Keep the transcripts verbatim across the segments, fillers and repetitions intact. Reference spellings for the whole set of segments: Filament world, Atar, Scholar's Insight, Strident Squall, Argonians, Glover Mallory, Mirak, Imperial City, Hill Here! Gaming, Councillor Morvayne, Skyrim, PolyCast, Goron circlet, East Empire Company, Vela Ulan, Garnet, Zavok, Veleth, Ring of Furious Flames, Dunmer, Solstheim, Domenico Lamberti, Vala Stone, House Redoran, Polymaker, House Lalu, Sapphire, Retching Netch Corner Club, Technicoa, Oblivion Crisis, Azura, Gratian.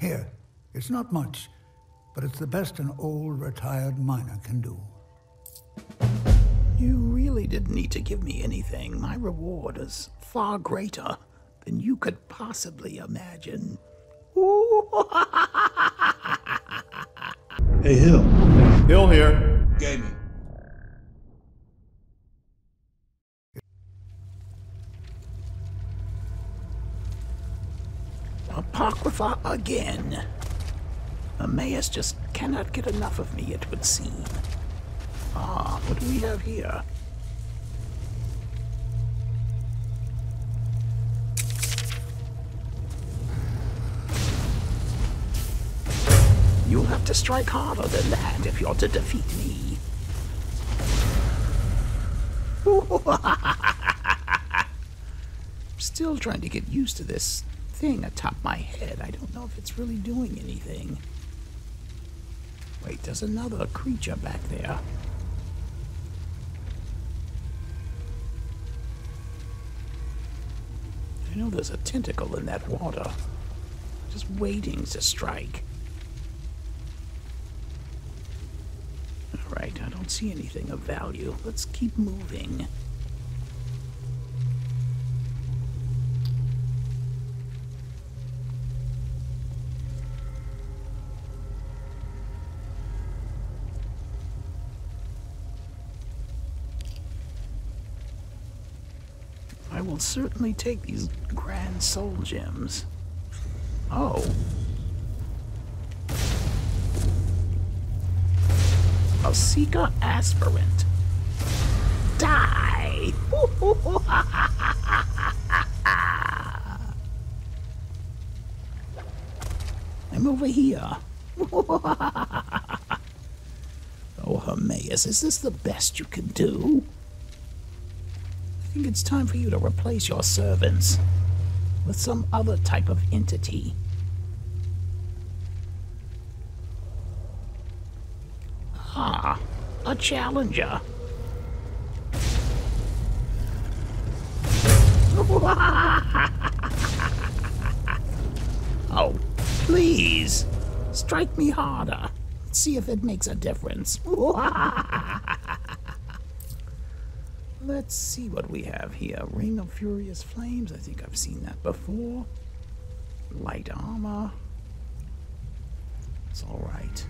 Here, it's not much, but it's the best an old retired miner can do. You really didn't need to give me anything. My reward is far greater than you could possibly imagine. Hey, Hill. Hill Here! Gaming. Apocrypha again. Hermaeus just cannot get enough of me, it would seem. Ah, what do we have here? You'll have to strike harder than that if you're to defeat me. I'm still trying to get used to this thing atop my head. I don't know if it's really doing anything. Wait, there's another creature back there. I know there's a tentacle in that water, just waiting to strike. Alright, I don't see anything of value. Let's keep moving. I will certainly take these grand soul gems. Oh. A seeker aspirant. Die! I'm over here. Oh, Hermaeus, is this the best you can do? I think it's time for you to replace your servants with some other type of entity. Ah, a challenger. Oh, please, strike me harder. Let's see if it makes a difference. Let's see what we have here. Ring of Furious Flames. I think I've seen that before. Light armor. It's all right.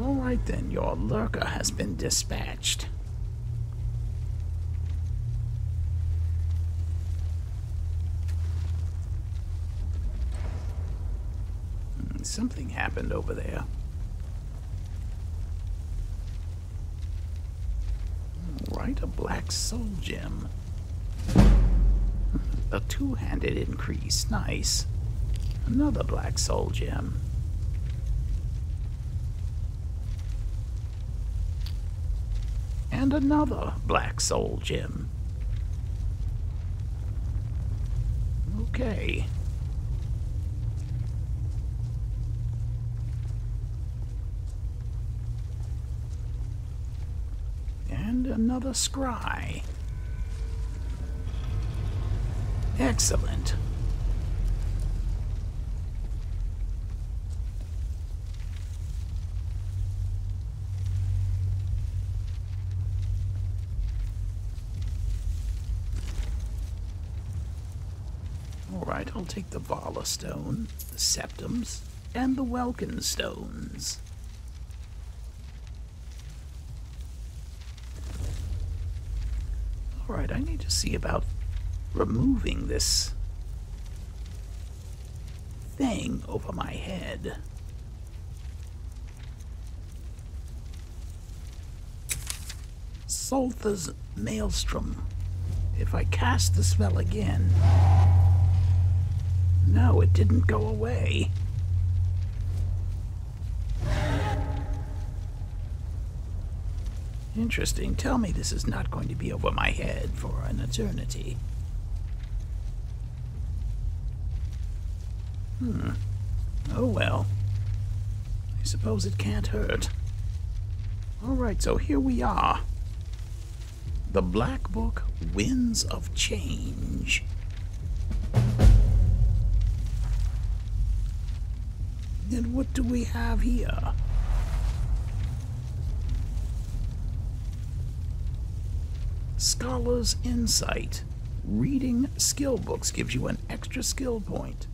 All right then, your lurker has been dispatched. Hmm, something happened over there. Right, a black soul gem. A two-handed increase, nice. Another black soul gem. And another black soul gem. Okay. And another scry. Excellent. All right, I'll take the Vala Stone, the Septums, and the Welkin Stones. Right, I need to see about removing this thing over my head. Sulther's Maelstrom. If I cast the spell again... No, it didn't go away. Interesting. Tell me this is not going to be over my head for an eternity. Hmm. Oh well. I suppose it can't hurt. Alright, so here we are. The Black Book: Winds of Change. And what do we have here? Scholar's Insight. Reading skill books gives you an extra skill point.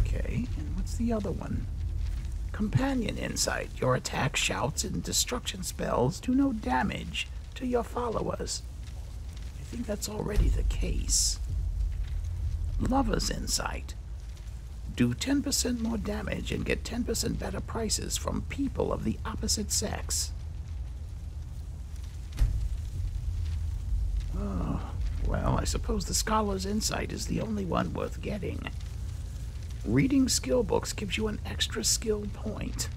Okay, and what's the other one? Companion Insight. Your attack, shouts, and destruction spells do no damage to your followers. I think that's already the case. Lover's Insight. Do ten percent more damage and get ten percent better prices from people of the opposite sex. Oh, well, I suppose the Scholar's Insight is the only one worth getting. Reading skill books gives you an extra skill point.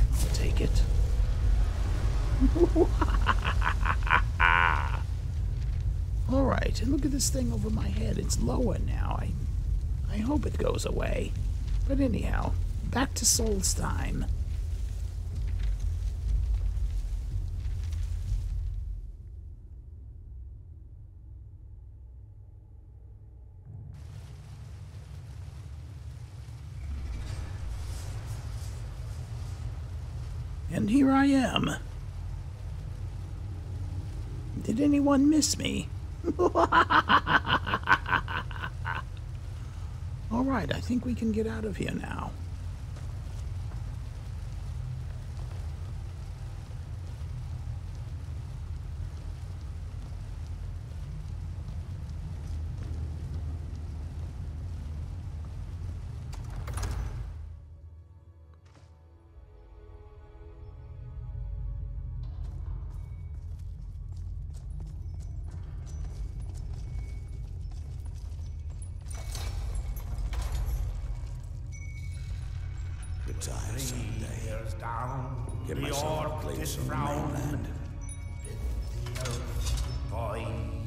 I'll take it. All right, and look at this thing over my head. It's lower now. I, I hope it goes away. But anyhow, back to Solstheim. And here I am. Did anyone miss me? All right, I think we can get out of here now.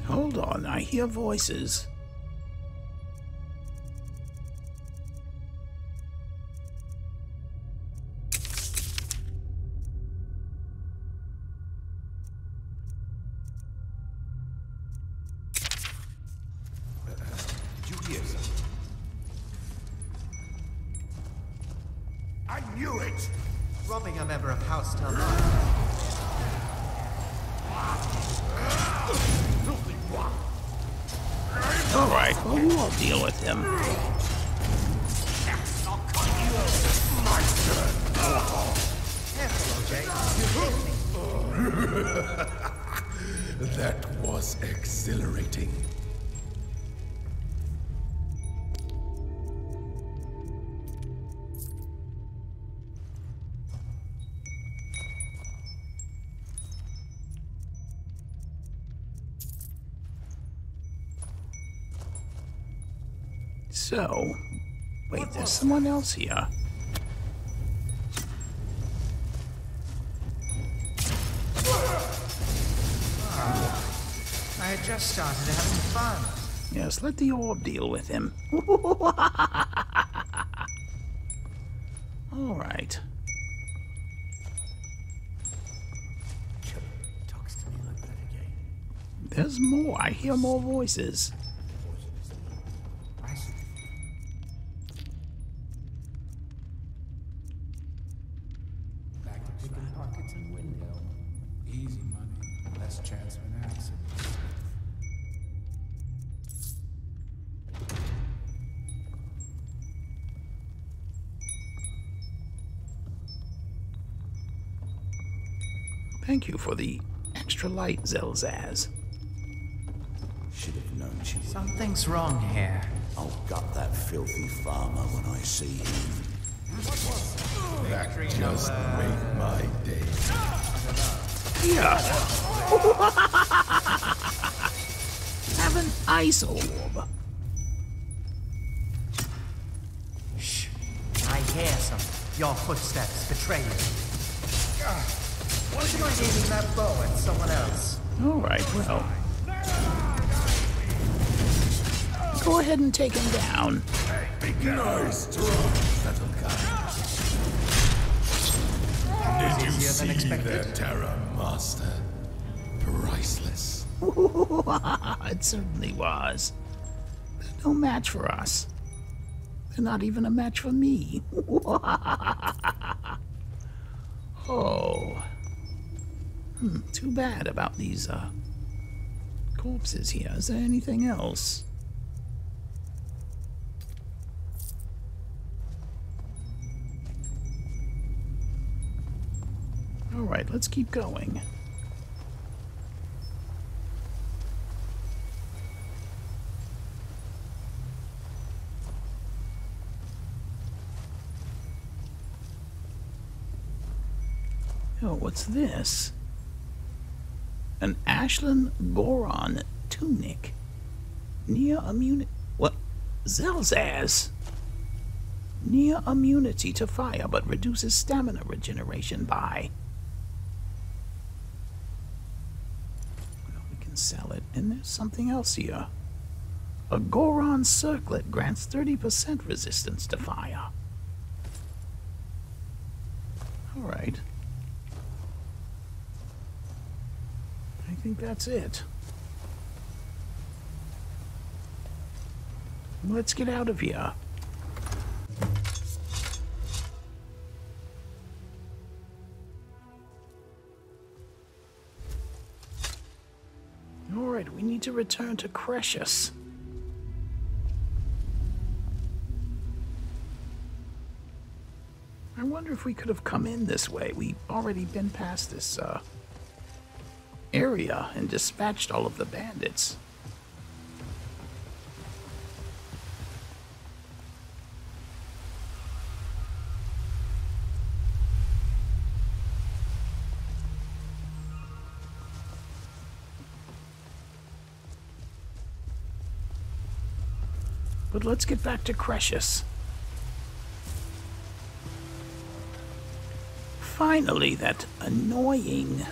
Hold on, I hear voices. So, wait, there's someone else here. I had just started having fun. Yes, let the orb deal with him. All right. Talks to me like that again. There's more. I hear more voices. Thank you for the extra light, Zelzaz. Should have known she would. Something's wrong here. I'll gut that filthy farmer when I see him. What that Victory just made uh... my day. Yeah. Have an ice orb. Shh. I hear something. Your footsteps betray you. God. What am I aiming that bow at someone else? Alright, well. Go ahead and take him down. Hey, big nice try, little guy. Did you see their terror, Master? Priceless. It certainly was. There's no match for us. They're not even a match for me. Oh. Hmm, too bad about these uh, corpses here. Is there anything else? All right, let's keep going. Oh, what's this? An Ashlin Goron tunic. Near immunity. What? Zelzaz. Near immunity to fire, but reduces stamina regeneration by. Well, we can sell it. And there's something else here. A Goron circlet grants thirty percent resistance to fire. All right. I think that's it. Let's get out of here. All right, we need to return to Cretius. I wonder if we could have come in this way. We've already been past this, uh... area and dispatched all of the bandits. But let's get back to Cretius. Finally, that annoying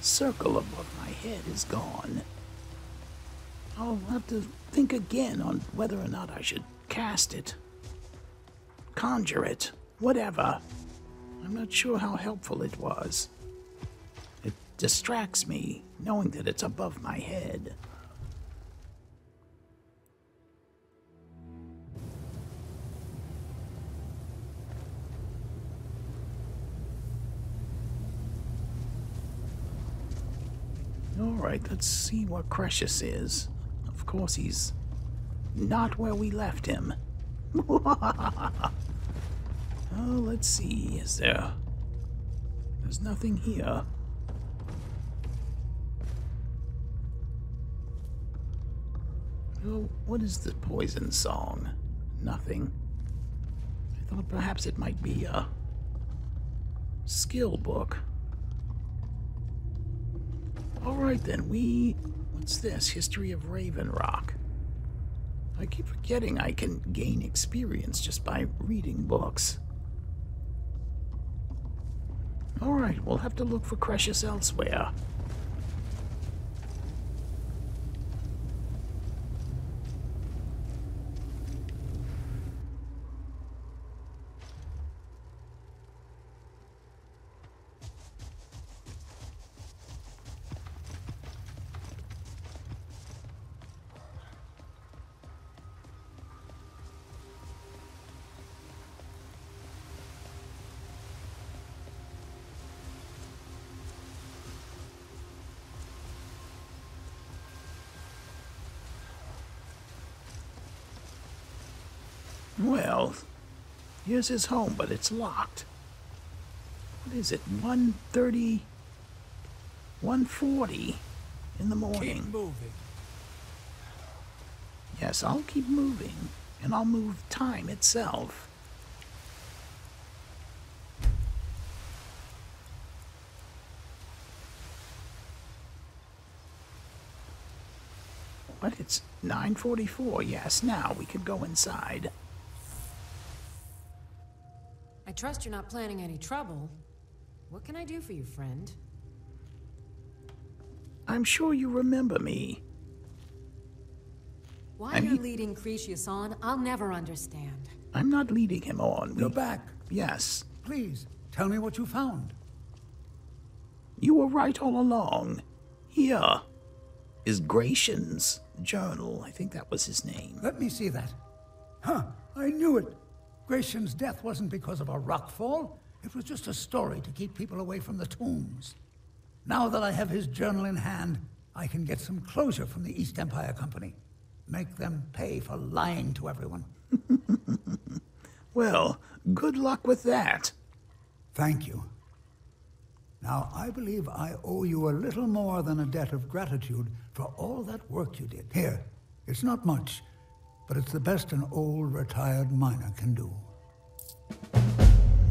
circle above my head is gone. I'll have to think again on whether or not I should cast it, conjure it, whatever. I'm not sure how helpful it was. It distracts me, knowing that it's above my head. Alright, let's see what Cretius is. Of course, he's not where we left him. Oh, let's see. Is there... There's nothing here. Oh, what is the poison song? Nothing. I thought perhaps it might be a skill book. All right, then, we... What's this? History of Raven Rock. I keep forgetting I can gain experience just by reading books. All right, we'll have to look for Cretius elsewhere. Well, here's his home, but it's locked. What is it? one thirty... one forty in the morning. Keep moving. Yes, I'll keep moving, and I'll move time itself. But it's nine forty-four. Yes, now we can go inside. I trust you're not planning any trouble. What can I do for you, friend? I'm sure you remember me. Why I'm you're leading Cretius on, I'll never understand. I'm not leading him on. Go back. Yes. Please, tell me what you found. You were right all along. Here is Gratian's journal. I think that was his name. Let me see that. Huh, I knew it. Gratian's death wasn't because of a rockfall. It was just a story to keep people away from the tombs. Now that I have his journal in hand, I can get some closure from the East Empire Company. Make them pay for lying to everyone. Well, good luck with that. Thank you. Now, I believe I owe you a little more than a debt of gratitude for all that work you did. Here, it's not much, but it's the best an old retired miner can do.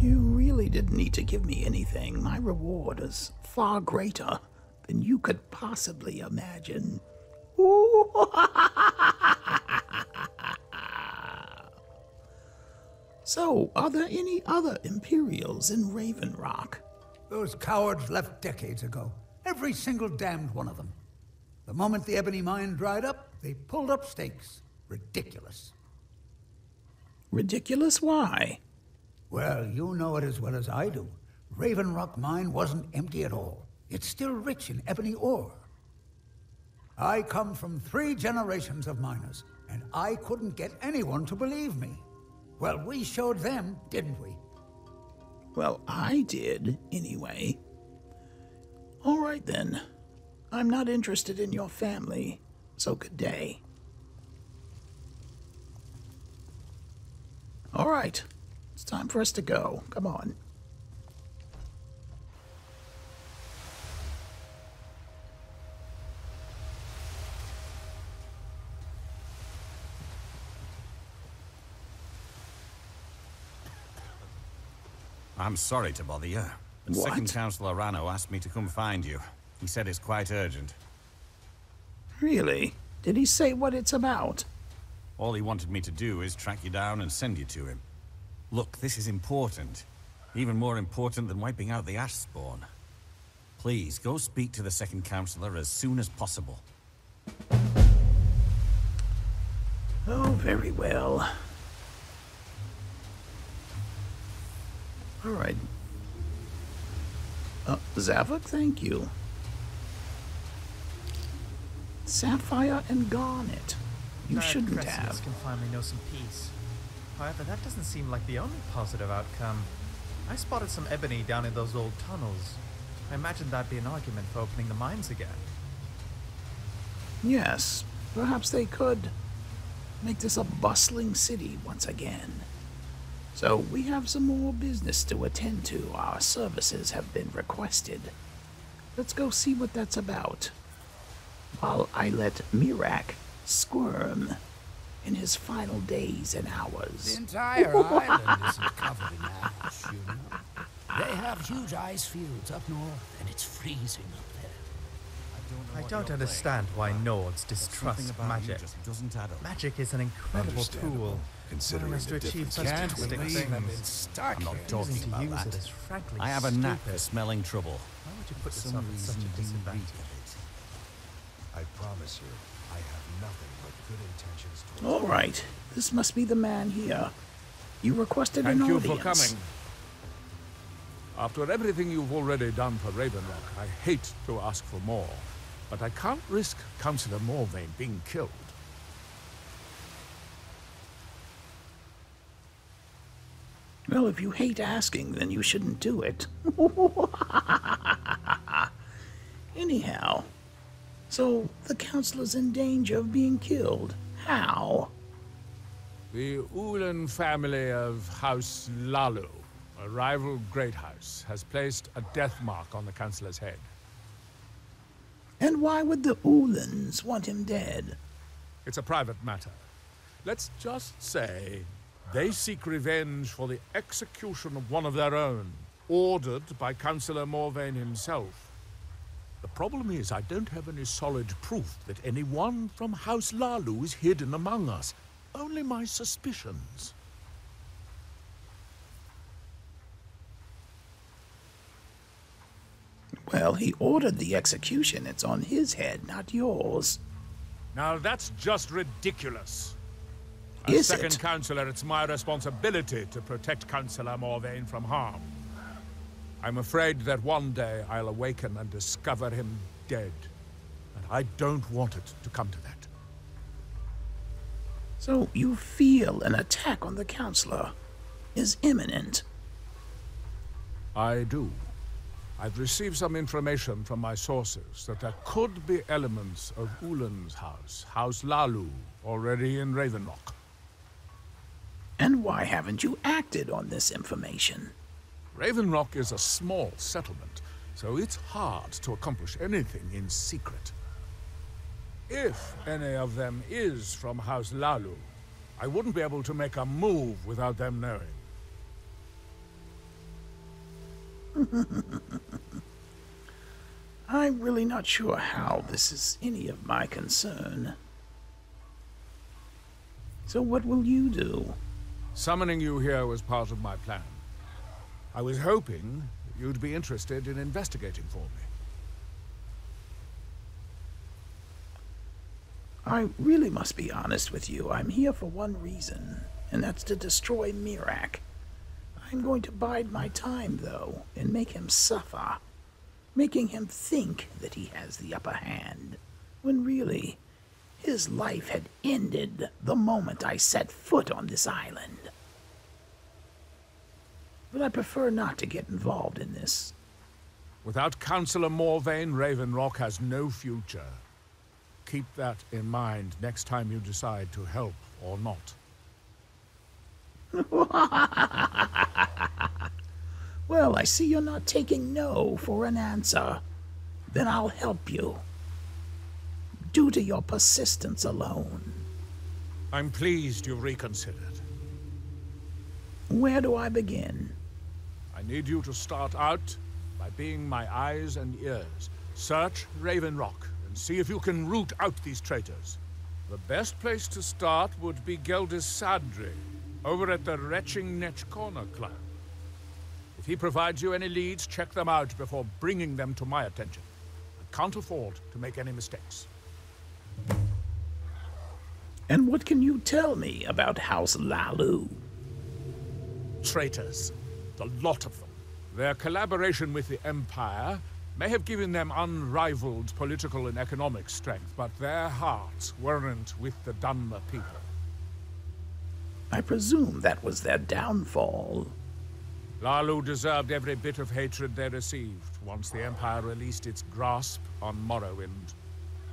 You really didn't need to give me anything. My reward is far greater than you could possibly imagine. Ooh. So, are there any other Imperials in Raven Rock? Those cowards left decades ago. Every single damned one of them. The moment the Ebony Mine dried up, they pulled up stakes. Ridiculous. Ridiculous? Why? Well, you know it as well as I do. Raven Rock Mine wasn't empty at all. It's still rich in ebony ore. I come from three generations of miners, and I couldn't get anyone to believe me. Well, we showed them, didn't we? Well, I did, anyway. All right, then. I'm not interested in your family, so good day. All right. It's time for us to go. Come on. I'm sorry to bother you, but what? Second Councillor Rano asked me to come find you. He said it's quite urgent. Really? Did he say what it's about? All he wanted me to do is track you down and send you to him. Look, this is important. Even more important than wiping out the ash spawn. Please, go speak to the Second Councillor as soon as possible. Oh, very well. All right. Uh, Zavok, thank you. Sapphire and Garnet. You Night shouldn't Cressus have. Can finally know some peace. However, that doesn't seem like the only positive outcome. I spotted some ebony down in those old tunnels. I imagine that'd be an argument for opening the mines again. Yes, perhaps they could make this a bustling city once again. So we have some more business to attend to. Our services have been requested. Let's go see what that's about. While I let Mirak squirm in his final days and hours. The entire island is covered in ash, you know. They have huge ice fields up north, and it's freezing up there. I don't, I don't understand playing. why Nords distrust magic. Magic is an incredible tool. Considering the to achieve such fantastic things. I'm not talking to about that. It is frankly I have a knack for smelling trouble. Why would you put yourself in such a disadvantage? I promise you, I have nothing but good intentions to... All right, this must be the man here. You requested Thank an audience. Thank you for coming. After everything you've already done for Raven Rock, I hate to ask for more. But I can't risk Councillor Morvayne being killed. Well, if you hate asking, then you shouldn't do it. Anyhow, so the councillor's in danger of being killed. How? The Ulan family of House Lalu, a rival great house, has placed a death mark on the councillor's head. And why would the Ulans want him dead? It's a private matter. Let's just say they seek revenge for the execution of one of their own, ordered by Councillor Morvayne himself. The problem is I don't have any solid proof that anyone from House Lalu is hidden among us. Only my suspicions. Well, he ordered the execution. It's on his head, not yours. Now that's just ridiculous. As Second Councillor, it's my responsibility to protect Councillor Morvayne from harm. I'm afraid that one day I'll awaken and discover him dead. And I don't want it to come to that. So you feel an attack on the Councillor. is imminent. I do. I've received some information from my sources that there could be elements of Ulan's house, House Lalu, already in Raven Rock. And why haven't you acted on this information? Raven Rock is a small settlement, so it's hard to accomplish anything in secret. If any of them is from House Lalu, I wouldn't be able to make a move without them knowing. I'm really not sure how this is any of my concern. So what will you do? Summoning you here was part of my plan. I was hoping you'd be interested in investigating for me. I really must be honest with you. I'm here for one reason, and that's to destroy Mirak. I'm going to bide my time, though, and make him suffer, making him think that he has the upper hand, when really, his life had ended the moment I set foot on this island. But I prefer not to get involved in this. Without Councillor Morvayne, Raven Rock has no future. Keep that in mind next time you decide to help or not. Well, I see you're not taking no for an answer. Then I'll help you. Due to your persistence alone. I'm pleased you reconsidered. Where do I begin? I need you to start out by being my eyes and ears. Search Raven Rock and see if you can root out these traitors. The best place to start would be Geldisandri, over at the Retching Netch Corner Club. If he provides you any leads, check them out before bringing them to my attention. I can't afford to make any mistakes. And what can you tell me about House Lalu? Traitors. The lot of them. Their collaboration with the Empire may have given them unrivaled political and economic strength, but their hearts weren't with the Dunmer people. I presume that was their downfall. Lalu deserved every bit of hatred they received once the Empire released its grasp on Morrowind.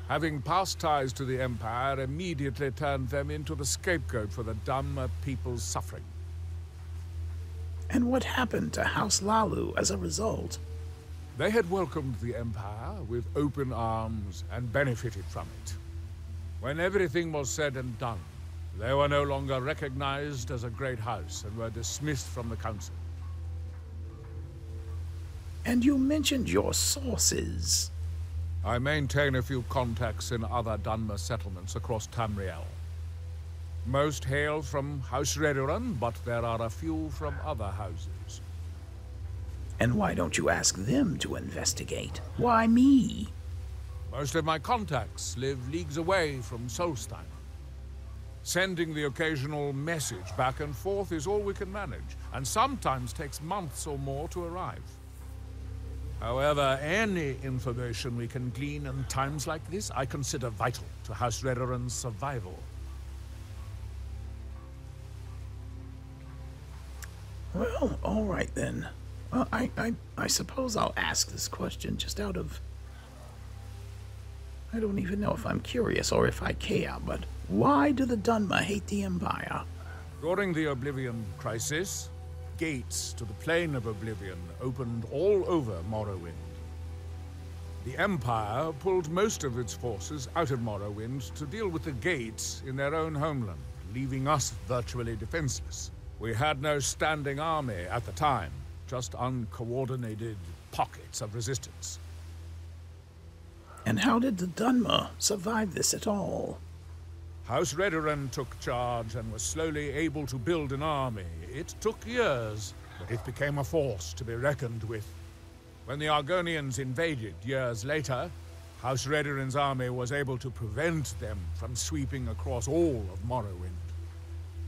Having past ties to the Empire immediately turned them into the scapegoat for the Dunmer people's suffering. And what happened to House Lalu as a result? They had welcomed the Empire with open arms and benefited from it. When everything was said and done, they were no longer recognized as a great house and were dismissed from the council. And you mentioned your sources. I maintain a few contacts in other Dunmer settlements across Tamriel. Most hail from House Redoran, but there are a few from other houses. And why don't you ask them to investigate? Why me? Most of my contacts live leagues away from Solstheim. Sending the occasional message back and forth is all we can manage, and sometimes takes months or more to arrive. However, any information we can glean in times like this, I consider vital to House Redoran's survival. Well, all right then. Well, I, I, I suppose I'll ask this question just out of... I don't even know if I'm curious or if I care, but why do the Dunmer hate the Empire? During the Oblivion Crisis, gates to the Plain of Oblivion opened all over Morrowind. The Empire pulled most of its forces out of Morrowind to deal with the gates in their own homeland, leaving us virtually defenseless. We had no standing army at the time, just uncoordinated pockets of resistance. And how did the Dunmer survive this at all? House Redoran took charge and was slowly able to build an army. It took years, but it became a force to be reckoned with. When the Argonians invaded years later, House Redoran's army was able to prevent them from sweeping across all of Morrowind.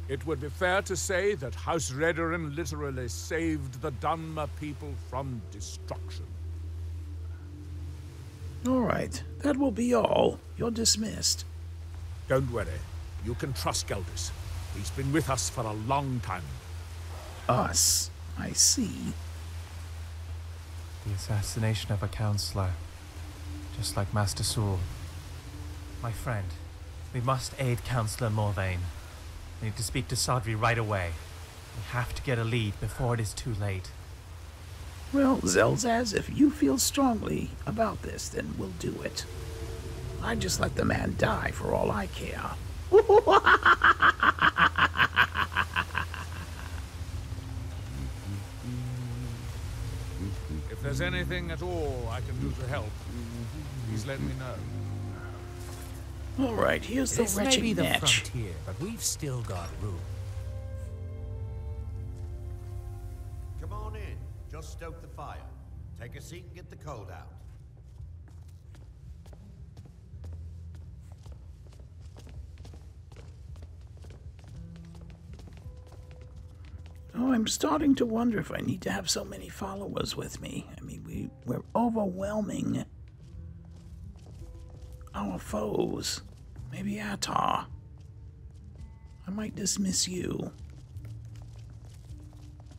It would be fair to say that House Redoran literally saved the Dunmer people from destruction. All right, that will be all. You're dismissed. Don't worry. You can trust Geldis. He's been with us for a long time. us. I see. The assassination of a councillor, just like Master Sewell. My friend, we must aid Councillor Morvayne. We need to speak to Sadri right away. We have to get a lead before it is too late. Well, Zelzaz, if you feel strongly about this, then we'll do it. I'd just let the man die for all I care. If there's anything at all I can do to help, please let me know. All right, here's the wretched match. This may be the frontier, but we've still got room. Come on in. Just stoke the fire. Take a seat and get the cold out. Oh, I'm starting to wonder if I need to have so many followers with me. I mean, we, we're overwhelming our foes. Maybe Atar. I might dismiss you.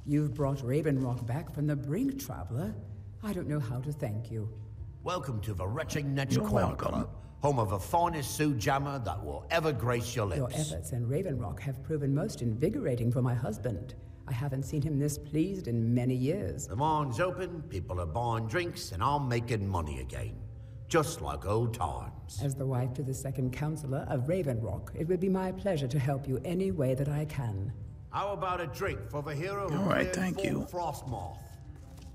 You've brought Raven Rock back from the brink, Traveler. I don't know how to thank you. Welcome to the Retching Nedge Corner Club, home of the finest Sue Jammer that will ever grace your lips. Your efforts in Raven Rock have proven most invigorating for my husband. I haven't seen him this pleased in many years. The mine's open, people are buying drinks, and I'm making money again. Just like old times. As the wife to the second councillor of Raven Rock, it would be my pleasure to help you any way that I can. How about a drink for the hero who cleared from Frostmoth?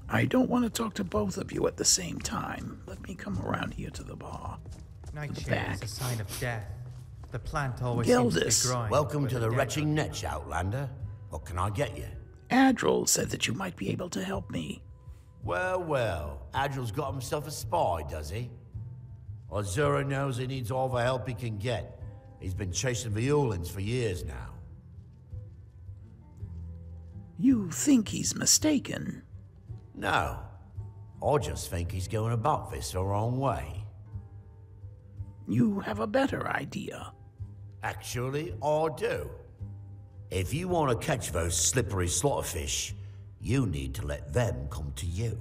I don't want to talk to both of you at the same time. Let me come around here to the bar. Nightshade is a sign of death. The plant always seems to be growing. Welcome to the Retching Nedge, Outlander. What can I get you? Adril said that you might be able to help me. Well, well, Adril's got himself a spy, does he? Azura knows he needs all the help he can get. He's been chasing the Ulans for years now. You think he's mistaken? No. I just think he's going about this the wrong way. You have a better idea. Actually, I do. If you want to catch those slippery slaughterfish, you need to let them come to you.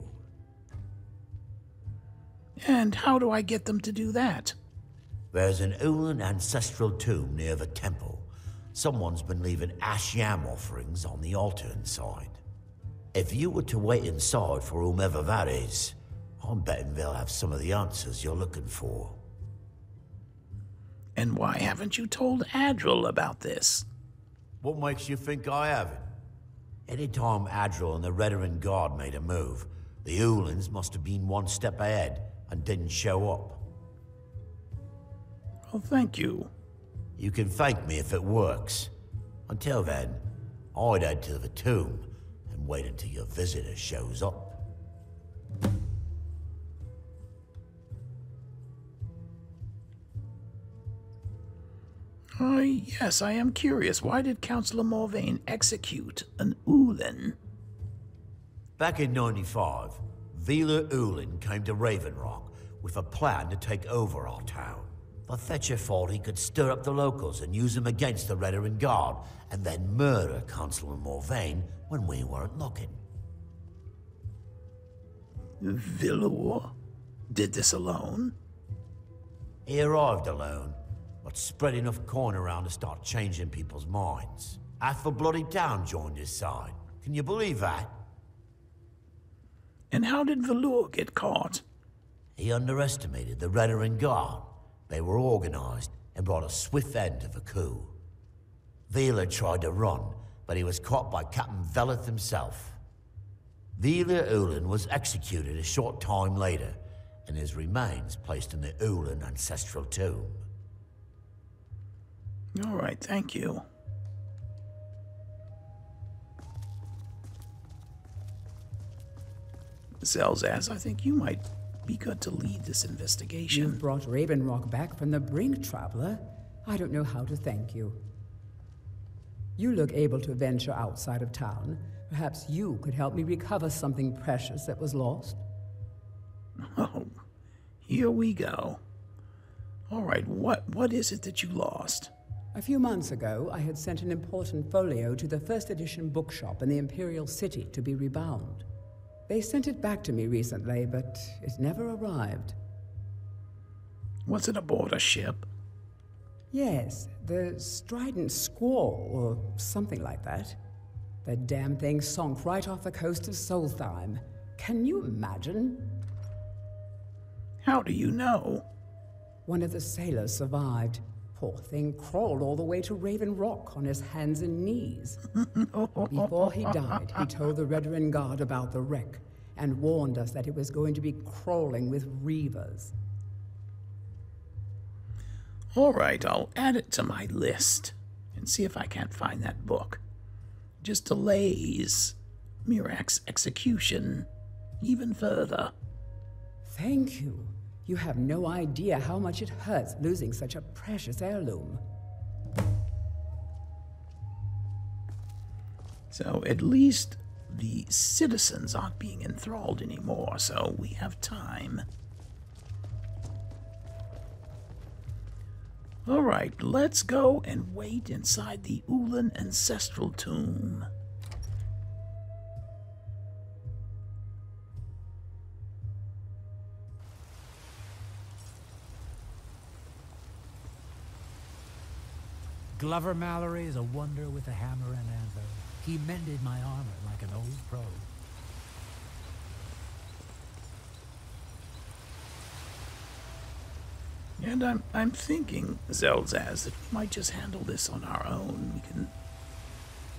And how do I get them to do that? There's an Ulan ancestral tomb near the temple. Someone's been leaving ash yam offerings on the altar inside. If you were to wait inside for whomever that is, I'm betting they'll have some of the answers you're looking for. And why haven't you told Adril about this? What makes you think I haven't? Anytime Adril and the Redoran Guard made a move, the Ulans must have been one step ahead and didn't show up. Well, thank you. You can thank me if it works. Until then, I'd head to the tomb and wait until your visitor shows up. Uh, yes, I am curious. Why did Councillor Morvayne execute an Ulan? Back in ninety-five, Vela Ulan came to Raven Rock with a plan to take over our town. But Thatcher thought he could stir up the locals and use them against the Redoran Guard and then murder Councillor Morvayne when we weren't looking. Vela did this alone? He arrived alone, but spread enough coin around to start changing people's minds. Half the bloody town joined his side. Can you believe that? And how did Vela get caught? He underestimated the Redoran Guard. They were organized and brought a swift end to the coup. Vela tried to run, but he was caught by Captain Veleth himself. Vela Ulan was executed a short time later, and his remains placed in the Ulan ancestral tomb. All right, thank you. Zelzaz, I think you might be good to lead this investigation. You've brought Raven Rock back from the brink, Traveler. I don't know how to thank you. You look able to venture outside of town. Perhaps you could help me recover something precious that was lost. Oh, here we go. All right, what, what is it that you lost? A few months ago, I had sent an important folio to the first edition bookshop in the Imperial City to be rebound. They sent it back to me recently, but it never arrived. Was it aboard a ship? Yes, the Strident Squall, or something like that. The damn thing sunk right off the coast of Solstheim. Can you imagine? How do you know? One of the sailors survived. Poor thing crawled all the way to Raven Rock on his hands and knees. Before he died, he told the Redoran Guard about the wreck and warned us that it was going to be crawling with reavers. All right, I'll add it to my list and see if I can't find that book. Just delays Mirak's execution even further. Thank you. You have no idea how much it hurts losing such a precious heirloom. So at least the citizens aren't being enthralled anymore, so we have time. All right, let's go and wait inside the Ulan ancestral tomb. Glover Mallory is a wonder with a hammer and anvil. He mended my armor like an old pro. And I'm, I'm thinking, Zelzaz, that we might just handle this on our own. We can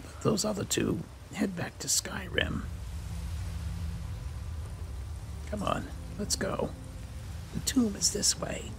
let those other two head back to Skyrim. Come on, let's go. The tomb is this way.